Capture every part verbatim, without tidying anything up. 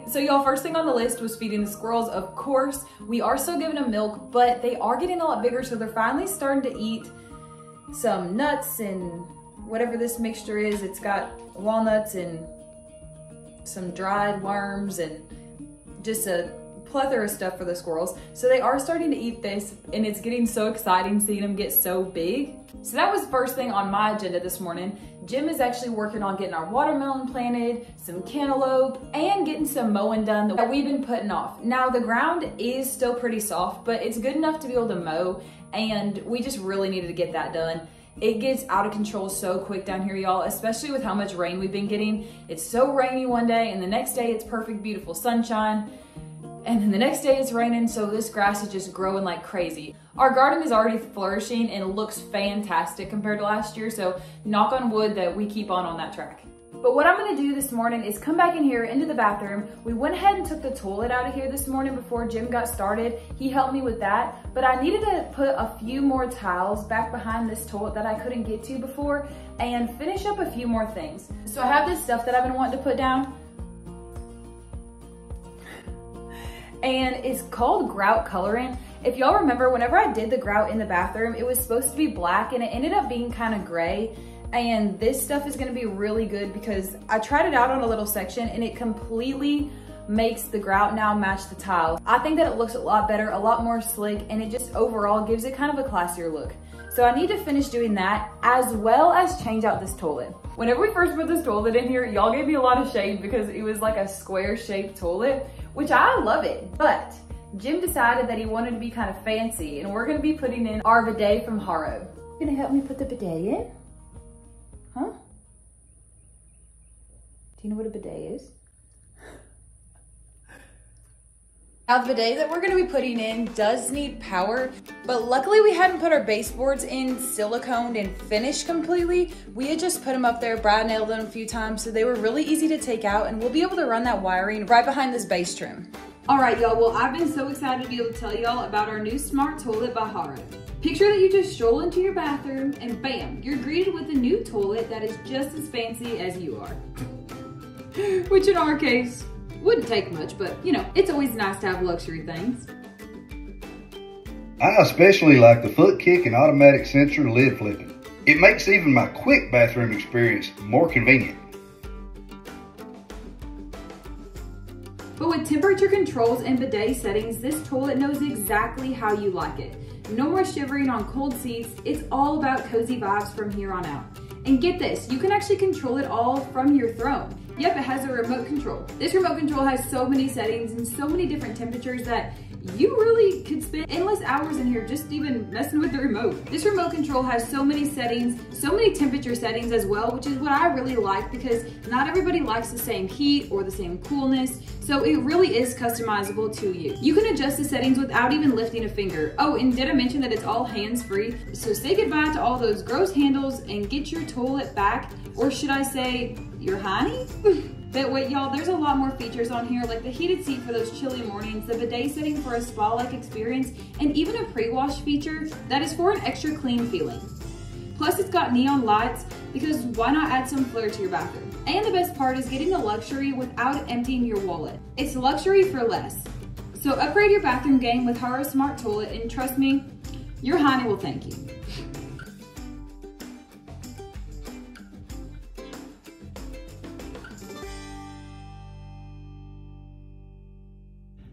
morning. So y'all, first thing on the list was feeding the squirrels. Of course, we are still giving them milk, but they are getting a lot bigger. So they're finally starting to eat some nuts and whatever this mixture is. It's got walnuts and some dried worms and just a plethora of stuff for the squirrels. So they are starting to eat this, and it's getting so exciting seeing them get so big. So that was the first thing on my agenda this morning. Jim is actually working on getting our watermelon planted, some cantaloupe, and getting some mowing done that we've been putting off. Now the ground is still pretty soft, but it's good enough to be able to mow, and we just really needed to get that done. It gets out of control so quick down here, y'all, especially with how much rain we've been getting. It's so rainy one day, and the next day it's perfect, beautiful sunshine. And then the next day it's raining, so this grass is just growing like crazy. Our garden is already flourishing and looks fantastic compared to last year, so knock on wood that we keep on on that track. But what I'm gonna do this morning is come back in here into the bathroom. We went ahead and took the toilet out of here this morning before Jim got started. He helped me with that, but I needed to put a few more tiles back behind this toilet that I couldn't get to before and finish up a few more things. So I have this stuff that I've been wanting to put down, and it's called grout coloring. If y'all remember, whenever I did the grout in the bathroom, it was supposed to be black and it ended up being kind of gray. And this stuff is gonna be really good because I tried it out on a little section and it completely makes the grout now match the tile. I think that it looks a lot better, a lot more slick, and it just overall gives it kind of a classier look. So I need to finish doing that as well as change out this toilet. Whenever we first put this toilet in here, y'all gave me a lot of shade because it was like a square shaped toilet, which I love it, but Jim decided that he wanted to be kind of fancy, and we're gonna be putting in our bidet from Haro. You gonna help me put the bidet in? Huh? Do you know what a bidet is? Now the bidet that we're gonna be putting in does need power, but luckily we hadn't put our baseboards in siliconed and finished completely. We had just put them up there, Brad nailed them a few times, so they were really easy to take out, and we'll be able to run that wiring right behind this base trim. All right, y'all, well, I've been so excited to be able to tell y'all about our new smart toilet by Haro. Picture that you just stroll into your bathroom and bam, you're greeted with a new toilet that is just as fancy as you are. Which in our case, wouldn't take much, but you know, it's always nice to have luxury things. I especially like the foot kick and automatic sensor lid flipping. It makes even my quick bathroom experience more convenient. But with temperature controls and bidet settings, this toilet knows exactly how you like it. No more shivering on cold seats. It's all about cozy vibes from here on out. And get this, you can actually control it all from your throne. Yep, it has a remote control. This remote control has so many settings and so many different temperatures that you really could spend endless hours in here just even messing with the remote. This remote control has so many settings, so many temperature settings as well, which is what I really like because not everybody likes the same heat or the same coolness. So it really is customizable to you. You can adjust the settings without even lifting a finger. Oh, and did I mention that it's all hands-free? So say goodbye to all those gross handles and get your toilet back, or should I say, your hiney? But wait, y'all, there's a lot more features on here, like the heated seat for those chilly mornings, the bidet setting for a spa-like experience, and even a pre-wash feature that is for an extra clean feeling. Plus, it's got neon lights, because why not add some flair to your bathroom? And the best part is getting the luxury without emptying your wallet. It's luxury for less. So upgrade your bathroom game with Haro Smart Toilet, and trust me, your hiney will thank you.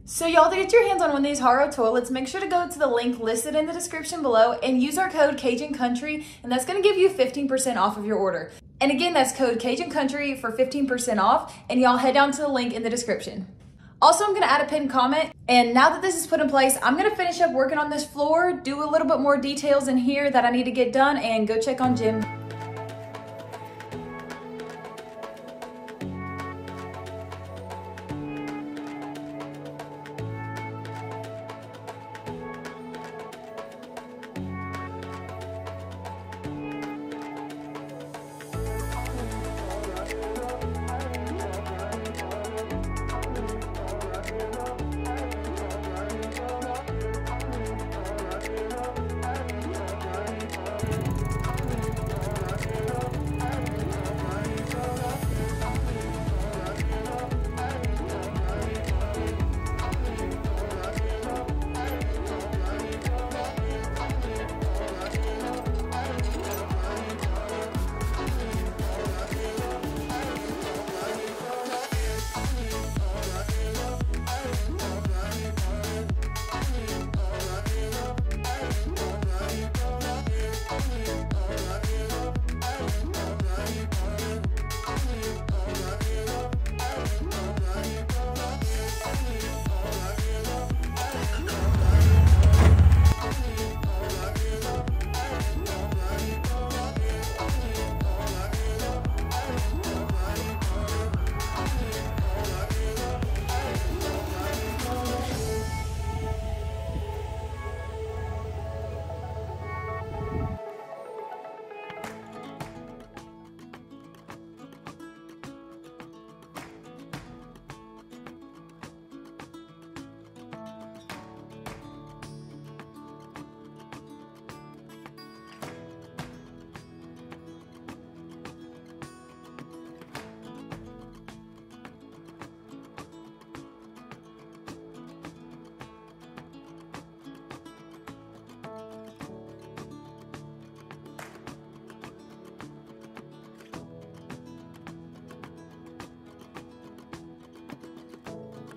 So y'all, to get your hands on one of these Haro toilets, make sure to go to the link listed in the description below and use our code Cajun Country, and that's gonna give you fifteen percent off of your order. And again, that's code Cajun Country for fifteen percent off, and y'all head down to the link in the description. Also, I'm gonna add a pinned comment, and now that this is put in place, I'm gonna finish up working on this floor, do a little bit more details in here that I need to get done, and go check on Jim.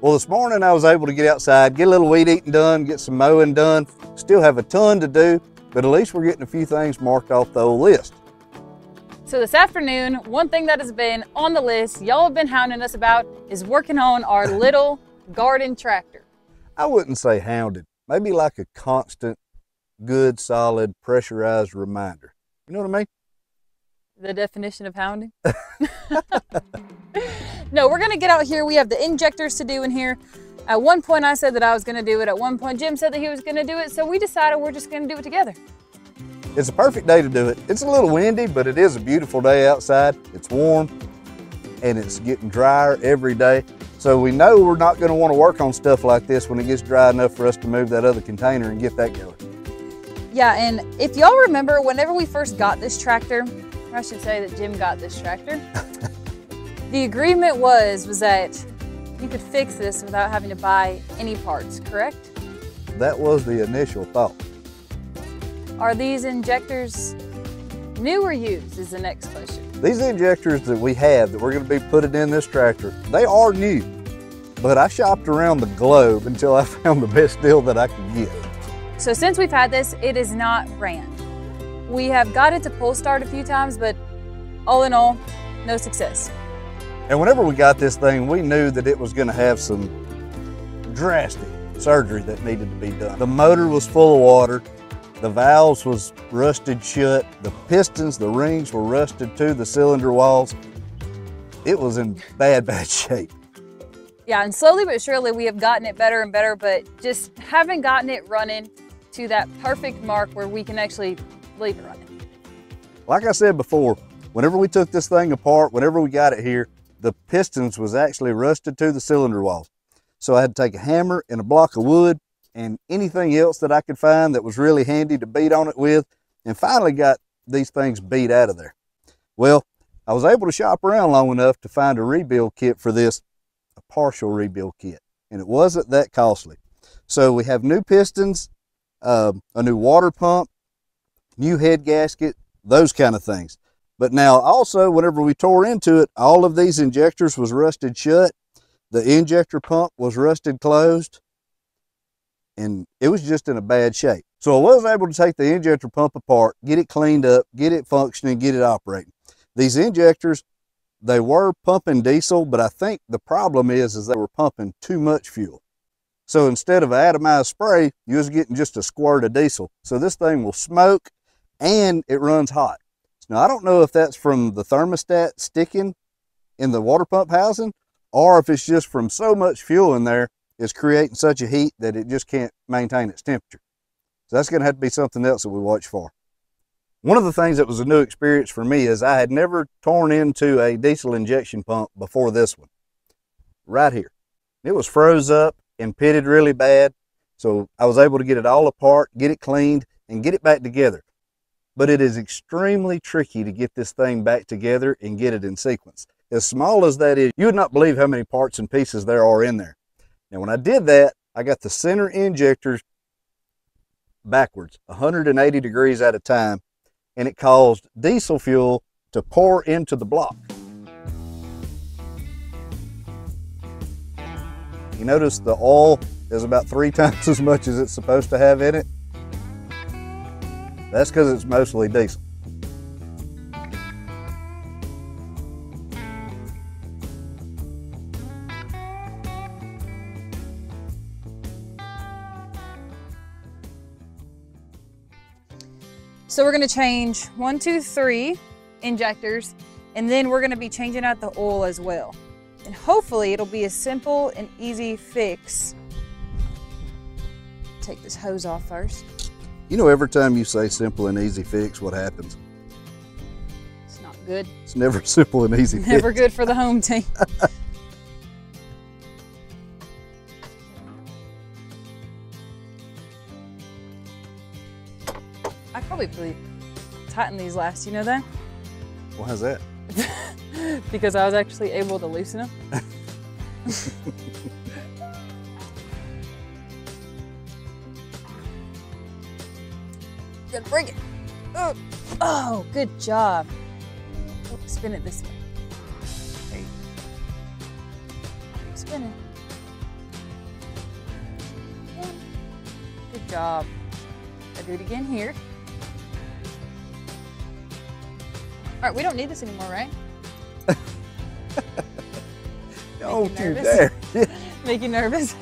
Well, this morning I was able to get outside, get a little weed eating done, get some mowing done. Still have a ton to do, but at least we're getting a few things marked off the old list. So this afternoon, one thing that has been on the list, y'all have been hounding us about, is working on our little garden tractor. I wouldn't say hounded, maybe like a constant, good, solid, pressurized reminder. You know what I mean? The definition of hounding? No, we're gonna get out here. We have the injectors to do in here. At one point I said that I was gonna do it. At one point Jim said that he was gonna do it. So we decided we're just gonna do it together. It's a perfect day to do it. It's a little windy, but it is a beautiful day outside. It's warm and it's getting drier every day. So we know we're not gonna wanna work on stuff like this when it gets dry enough for us to move that other container and get that going. Yeah, and if y'all remember, whenever we first got this tractor, I should say that Jim got this tractor. The agreement was, was that you could fix this without having to buy any parts, correct? That was the initial thought. Are these injectors new or used is the next question. These injectors that we have that we're gonna be putting in this tractor, they are new, but I shopped around the globe until I found the best deal that I could get. So since we've had this, it is not ran. We have got it to pull start a few times, but all in all, no success. And whenever we got this thing, we knew that it was gonna have some drastic surgery that needed to be done. The motor was full of water, the valves was rusted shut, the pistons, the rings were rusted too, the cylinder walls. It was in bad, bad shape. Yeah, and slowly but surely we have gotten it better and better, but just haven't gotten it running to that perfect mark where we can actually leave it running. Like I said before, whenever we took this thing apart, whenever we got it here, the pistons was actually rusted to the cylinder walls. So I had to take a hammer and a block of wood and anything else that I could find that was really handy to beat on it with, and finally got these things beat out of there. Well, I was able to shop around long enough to find a rebuild kit for this, a partial rebuild kit, and it wasn't that costly. So we have new pistons, uh, a new water pump, new head gasket, those kind of things. But now also, whenever we tore into it, all of these injectors was rusted shut. The injector pump was rusted closed, and it was just in a bad shape. So I was able to take the injector pump apart, get it cleaned up, get it functioning, get it operating. These injectors, they were pumping diesel, but I think the problem is, is they were pumping too much fuel. So instead of an atomized spray, you was getting just a squirt of diesel. So this thing will smoke and it runs hot. Now, I don't know if that's from the thermostat sticking in the water pump housing, or if it's just from so much fuel in there, it's creating such a heat that it just can't maintain its temperature. So that's gonna have to be something else that we watch for. One of the things that was a new experience for me is I had never torn into a diesel injection pump before this one, right here. It was froze up and pitted really bad. So I was able to get it all apart, get it cleaned, and get it back together. But it is extremely tricky to get this thing back together and get it in sequence. As small as that is, you would not believe how many parts and pieces there are in there. Now, when I did that, I got the center injectors backwards, one hundred eighty degrees at a time, and it caused diesel fuel to pour into the block. You notice the oil is about three times as much as it's supposed to have in it. That's because it's mostly diesel. So we're gonna change one, two, three injectors, and then we're gonna be changing out the oil as well. And hopefully it'll be a simple and easy fix. Take this hose off first. You know, every time you say simple and easy fix, what happens? It's not good. It's never simple and easy fix. Never good for the home team. I probably really tightened these last, you know that? Why is that? Because I was actually able to loosen them. Then bring it. Oh. Oh, good job. Spin it this way. Spin it. job. I'll do it again here. All right, we don't need this anymore, right? Don't you, you dare. Make you nervous?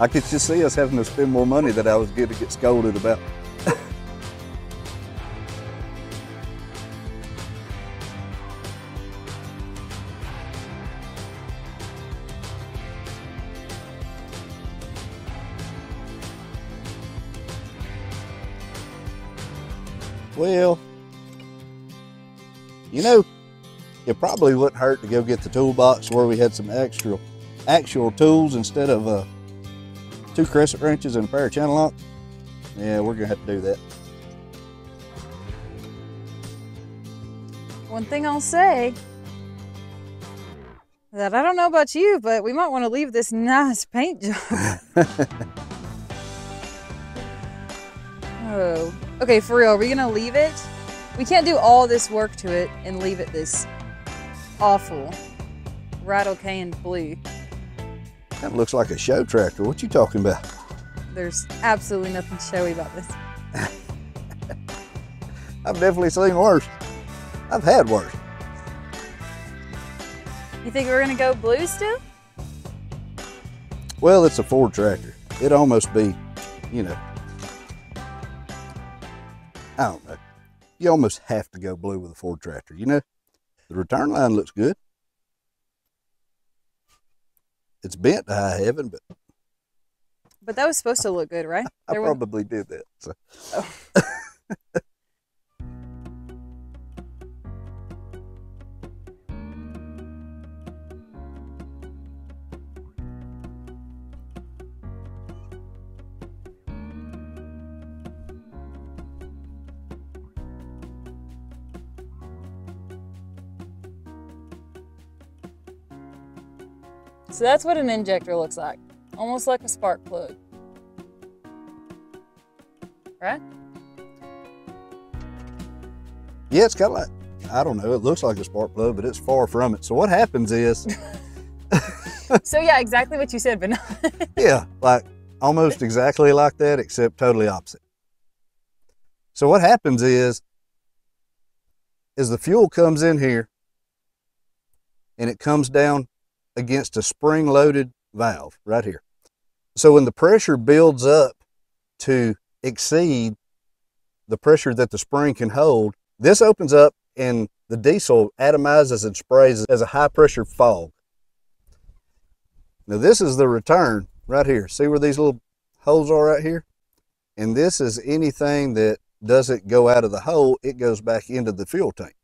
I could just see us having to spend more money that I was going to get scolded about. Well, you know, it probably wouldn't hurt to go get the toolbox where we had some extra actual tools instead of uh, two crescent wrenches and a pair of channel locks. Yeah, we're gonna have to do that. One thing I'll say that I don't know about you, but we might want to leave this nice paint job. Oh. Okay, for real, are we gonna leave it? We can't do all this work to it and leave it this awful rattle can blue. That looks like a show tractor. What you talking about? There's absolutely nothing showy about this. I've definitely seen worse. I've had worse. You think we're gonna go blue still? Well, it's a Ford tractor. It'd almost be, you know, I don't know. You almost have to go blue with a Ford tractor, you know? The return line looks good. It's bent to high heaven, but... But that was supposed to look good, right? I, I probably was... did that, so... Oh. So that's what an injector looks like. Almost like a spark plug. Right? Yeah, it's kind of like, I don't know, it looks like a spark plug, but it's far from it. So what happens is... So yeah, exactly what you said, but not... Yeah, like almost exactly like that, except totally opposite. So what happens is, is the fuel comes in here and it comes down against a spring-loaded valve right here. So when the pressure builds up to exceed the pressure that the spring can hold, this opens up and the diesel atomizes and sprays as a high-pressure fog. Now this is the return right here. See where these little holes are right here? And this is anything that doesn't go out of the hole, it goes back into the fuel tank.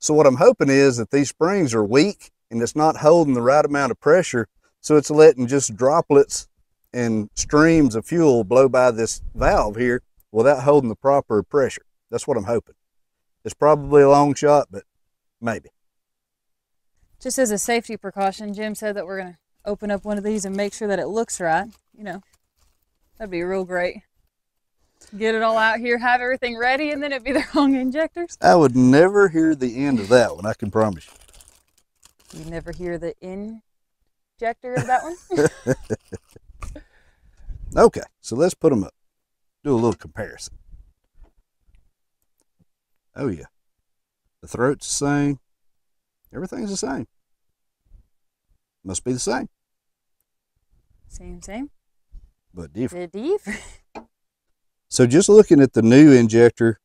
So what I'm hoping is that these springs are weak and it's not holding the right amount of pressure, so it's letting just droplets and streams of fuel blow by this valve here without holding the proper pressure. That's what I'm hoping. It's probably a long shot, but maybe. Just as a safety precaution, Jim said that we're gonna open up one of these and make sure that it looks right. You know, that'd be real great. Get it all out here, have everything ready, and then it'd be the wrong injectors. I would never hear the end of that one, I can promise you. You never hear the injector of that one? Okay, so let's put them up. Do a little comparison. Oh yeah. The throat's the same. Everything's the same. Must be the same. Same, same. But different. They're different. So just looking at the new injector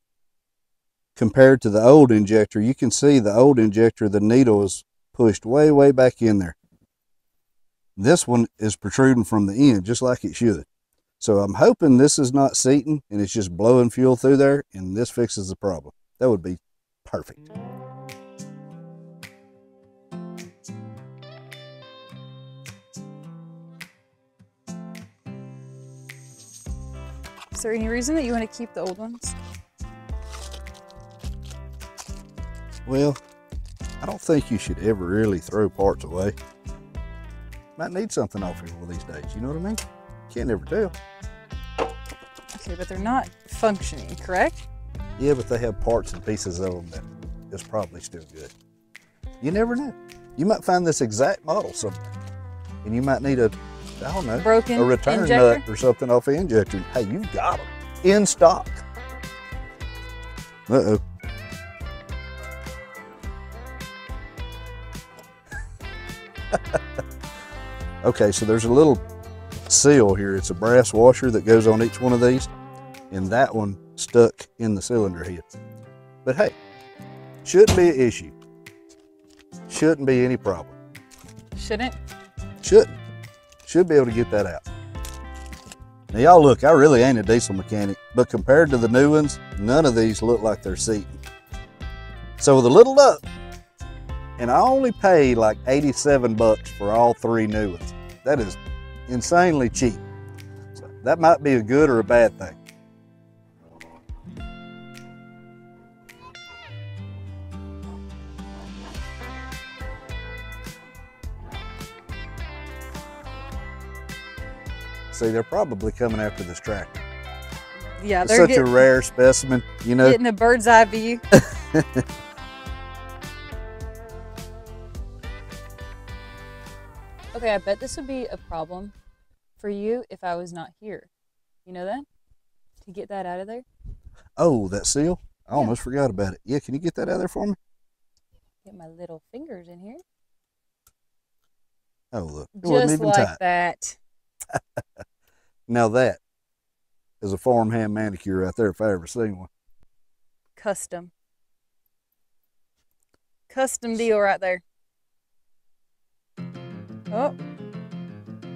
compared to the old injector, you can see the old injector, the needle is pushed way, way back in there. This one is protruding from the end, just like it should. So I'm hoping this is not seating and it's just blowing fuel through there, and this fixes the problem. That would be perfect. Is there any reason that you want to keep the old ones? Well, I don't think you should ever really throw parts away. Might need something off here one of these days, you know what I mean? Can't never tell. Okay, but they're not functioning, correct? Yeah, but they have parts and pieces of them that is probably still good. You never know. You might find this exact model somewhere, and you might need a I don't know, broken a return injector. nut or something off the injector. Hey, you got them in stock. Uh-oh. Okay, so there's a little seal here. It's a brass washer that goes on each one of these, and that one stuck in the cylinder head. But hey, shouldn't be an issue. Shouldn't be any problem. Shouldn't? Shouldn't. Should be able to get that out. Now y'all look, I really ain't a diesel mechanic, but compared to the new ones, none of these look like they're seating. So with a little luck, and I only paid like eighty-seven bucks for all three new ones. That is insanely cheap. So that might be a good or a bad thing. See, they're probably coming after this tractor. Yeah, they're such getting, a rare specimen, you know. Getting a bird's eye view. Okay, I bet this would be a problem for you if I was not here. You know that? To get that out of there? Oh, that seal? I yeah. almost forgot about it. Yeah, can you get that out of there for me? Get my little fingers in here. Oh, look. It wasn't even tight. Just like that. Now that is a farmhand manicure right there if I ever seen one. Custom. Custom deal right there. Oh,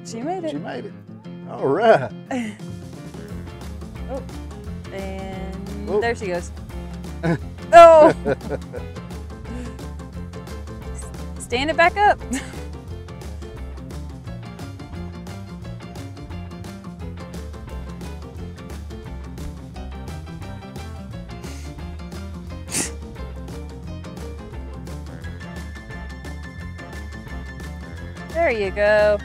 she made it. She made it. All right. Oh, and oh. There she goes. Oh! Stand it back up. There you go.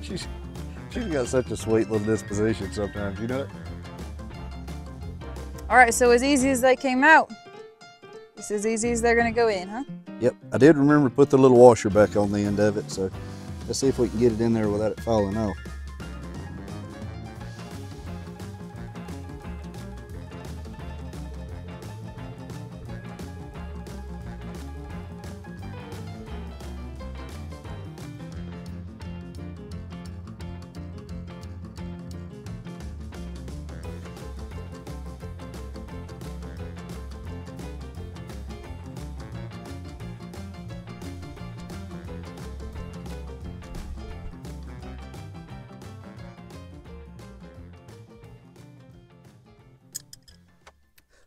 She's, she's got such a sweet little disposition sometimes, you know it? All right, so as easy as they came out, it's as easy as they're gonna go in, huh? Yep, I did remember to put the little washer back on the end of it, so let's see if we can get it in there without it falling off.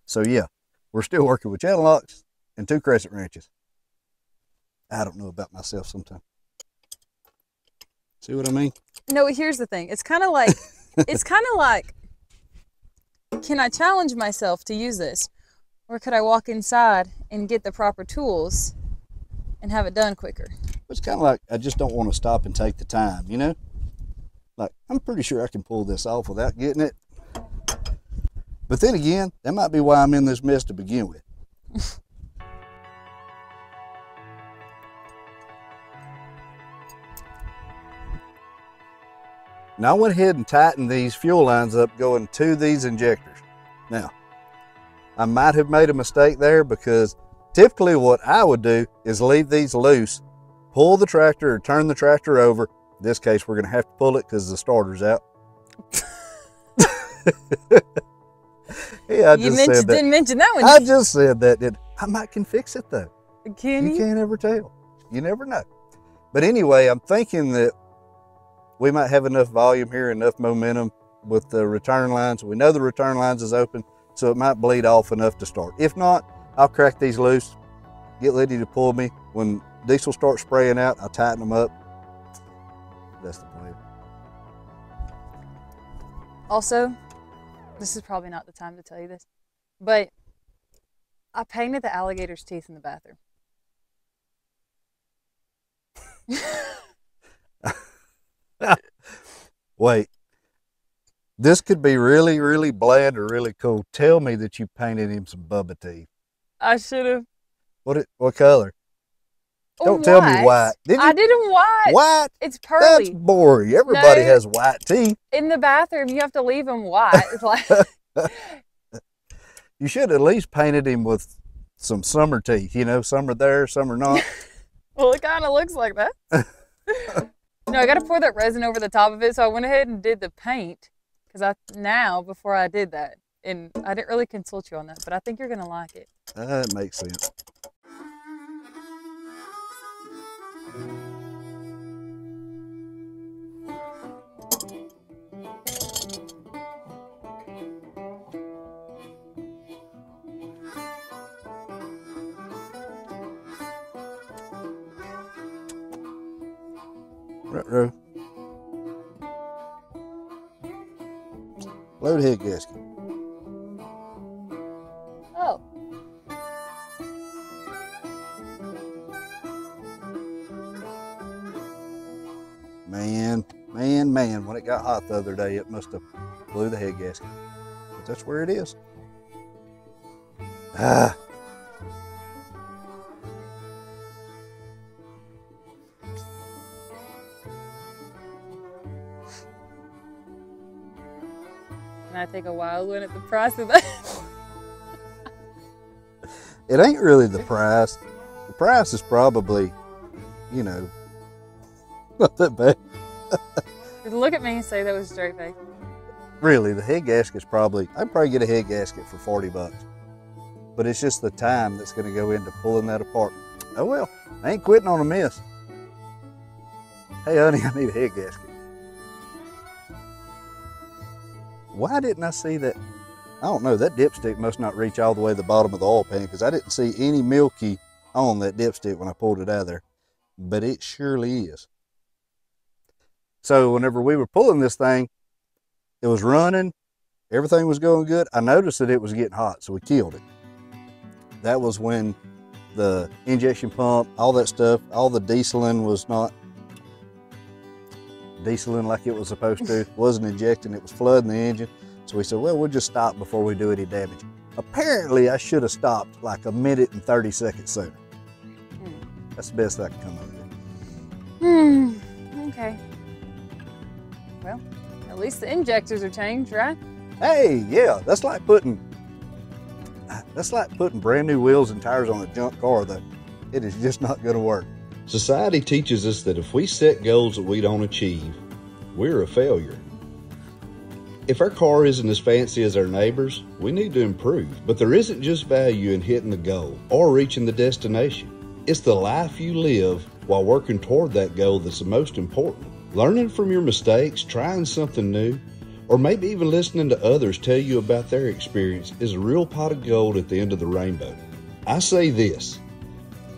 So yeah, we're still working with channel locks and two crescent wrenches. I don't know about myself sometimes. See what I mean? No, here's the thing. It's kind of like, it's kind of like, can I challenge myself to use this? Or could I walk inside and get the proper tools and have it done quicker? It's kind of like, I just don't want to stop and take the time, you know? Like, I'm pretty sure I can pull this off without getting it. But then again, that might be why I'm in this mess to begin with. Now I went ahead and tightened these fuel lines up going to these injectors. Now, I might have made a mistake there because typically what I would do is leave these loose, pull the tractor or turn the tractor over. In this case, we're gonna have to pull it because the starter's out. Yeah, I you just mentioned, said that. didn't mention that one. I just said that. Did I might can fix it though. Can you? You can't ever tell. You never know. But anyway, I'm thinking that we might have enough volume here, enough momentum with the return lines. We know the return lines is open, so it might bleed off enough to start. If not, I'll crack these loose, get Liddy to pull me. When diesel starts spraying out, I'll tighten them up. That's the plan. Also, this is probably not the time to tell you this, but I painted the alligator's teeth in the bathroom. Wait, this could be really, really bland or really cool. Tell me that you painted him some Bubba teeth. I should have. What it, what color? Don't white. Tell me white. Did you? I didn't white. White? It's pearly. That's boring. Everybody no, has white tea. In the bathroom, you have to leave him white. It's like you should at least painted him with some summer teeth. You know, some are there, some are not. Well, it kind of looks like that. No, I got to pour that resin over the top of it, so I went ahead and did the paint. Because I now, before I did that, and I didn't really consult you on that, but I think you're going to like it. That uh, makes sense. Row. Load head gasket. Oh. Man, man, man, when it got hot the other day, it must have blew the head gasket. But that's where it is. Ah. I take a wild one at the price of that. It ain't really the price. The price is probably, you know, not that bad. Look at me and say that was straight bacon. Really, the head gasket's probably, I'd probably get a head gasket for forty bucks. But it's just the time that's going to go into pulling that apart. Oh well, I ain't quitting on a miss. Hey honey, I need a head gasket. Why didn't I see that? I don't know. That dipstick must not reach all the way to the bottom of the oil pan because I didn't see any milky on that dipstick when I pulled it out of there, but it surely is. So whenever we were pulling this thing, it was running. Everything was going good. I noticed that it was getting hot, so we killed it. That was when the injection pump, all that stuff, all the dieseling was not dieseling like it was supposed to, wasn't injecting, it was flooding the engine. So we said, well, we'll just stop before we do any damage. Apparently, I should have stopped like a minute and thirty seconds sooner. Mm. That's the best I can come up with. Hmm, okay. Well, at least the injectors are changed, right? Hey, yeah, that's like putting, that's like putting brand new wheels and tires on a junk car, though. It is just not gonna work. Society teaches us that if we set goals that we don't achieve, we're a failure. If our car isn't as fancy as our neighbors, we need to improve. But there isn't just value in hitting the goal or reaching the destination. It's the life you live while working toward that goal that's the most important. Learning from your mistakes, trying something new, or maybe even listening to others tell you about their experience is a real pot of gold at the end of the rainbow. I say this.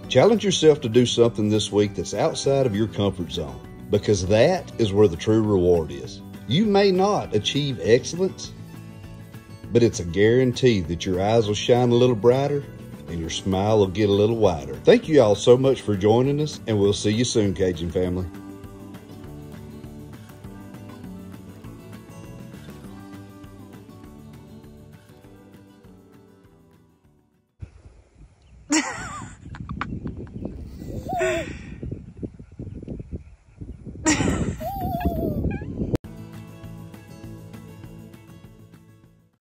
Challenge yourself to do something this week that's outside of your comfort zone, because that is where the true reward is. You may not achieve excellence, but it's a guarantee that your eyes will shine a little brighter and your smile will get a little wider. Thank you all so much for joining us, and we'll see you soon, Cajun family. Hey!